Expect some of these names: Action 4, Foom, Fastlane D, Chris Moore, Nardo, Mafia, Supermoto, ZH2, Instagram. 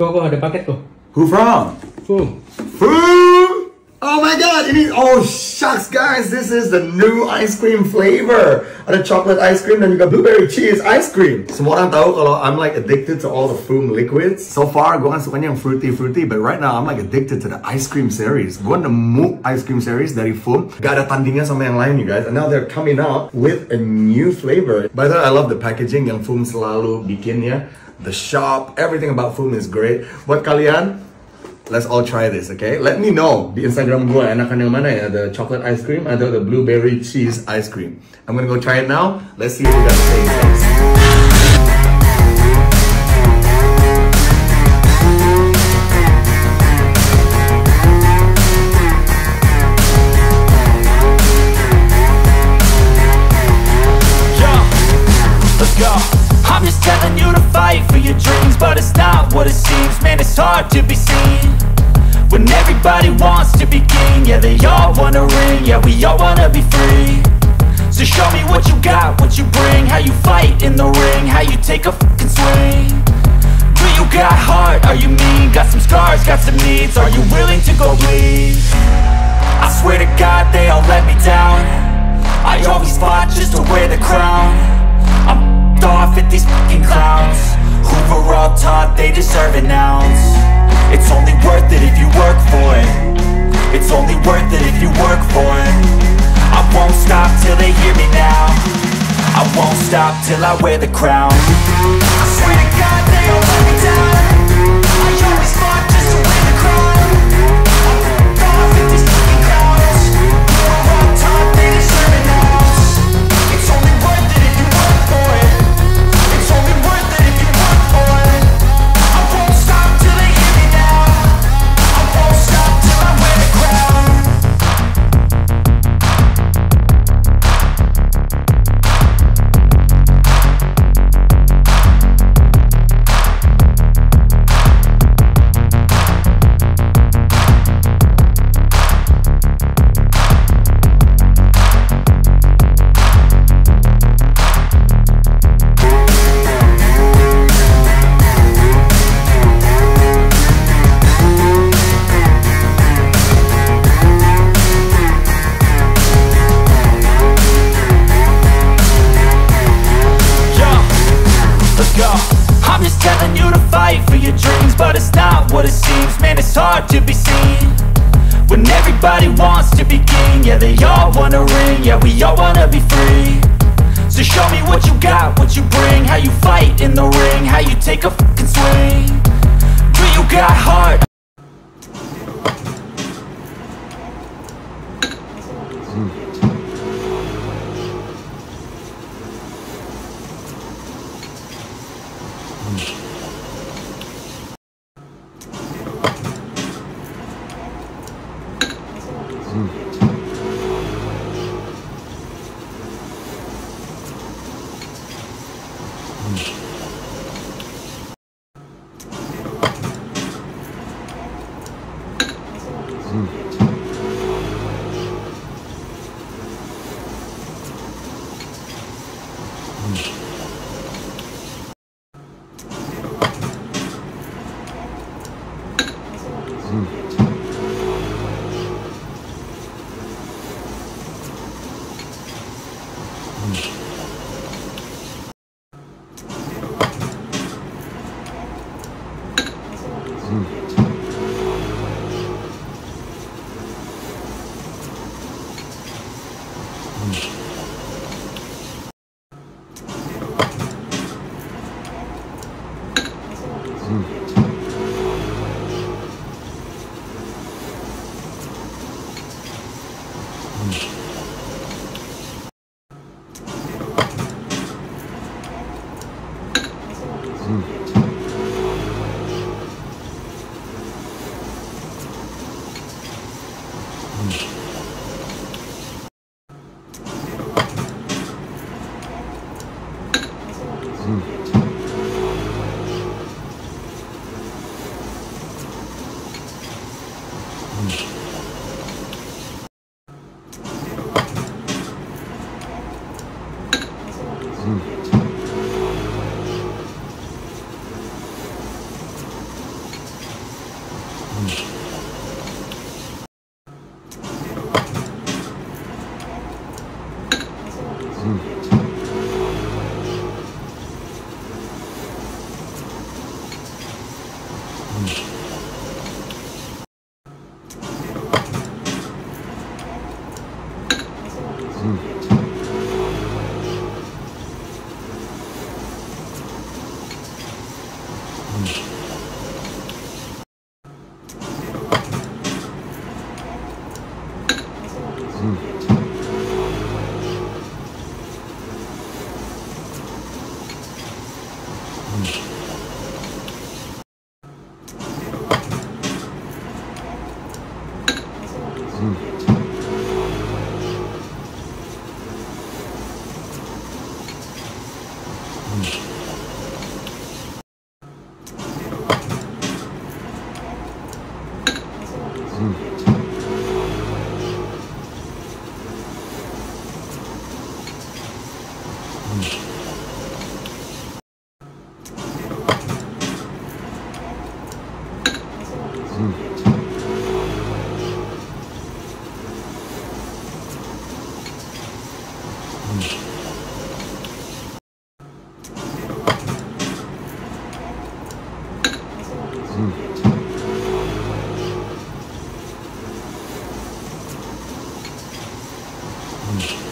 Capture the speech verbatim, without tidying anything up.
Go, go, ada paket kok. Who from? Foom. Foom! Oh my god, it is, oh shucks guys, this is the new ice cream flavor. Ada chocolate ice cream dan juga blueberry cheese ice cream. Semua orang tahu kalau I'm like addicted to all the Foom liquids. So far, gue kan sukanya yang fruity-fruity, but right now I'm like addicted to the ice cream series. Gue nemu ice cream series dari Foom. Gak ada tandingnya sama yang lain, you guys. And now they're coming out with a new flavor. By the way, I love the packaging yang Foom selalu bikin ya. The shop, everything about Foom is great. Buat kalian, let's all try this, okay? Let me know di Instagram gue enakan yang mana ya, the chocolate ice cream atau the blueberry cheese ice cream. I'm gonna go try it now. Let's see if you guys taste it. To be seen when everybody wants to be king, yeah, they all wanna ring, yeah, we all wanna be free. So show me what you got, what you bring, how you fight in the ring, how you take a fucking swing. Do you got heart, are you mean? Got some scars, got some needs, are you willing to go bleed? I swear to God they all let me down. I always fought just to wear the crown. I'm f***ed off at these fucking clowns who were all taught they deserve an ounce. It's only worth it if you work for it. It's only worth it if you work for it. I won't stop till they hear me now. I won't stop till I wear the crown. I swear to God they all let me down. I always fought just to wear the crown. I won't off with these fucking clowns who were all taught they deserve an ounce. It's only worth it if you work for it. It's only worth it if you work for it. I won't stop till they hear me now. I won't stop till I wear the crown. To be seen when everybody wants to be king, yeah, they all wanna ring, yeah, we all wanna be free. So show me what you got, what you bring, how you fight in the ring, how you take a fucking swing. Do you got heart? Mm. Mm.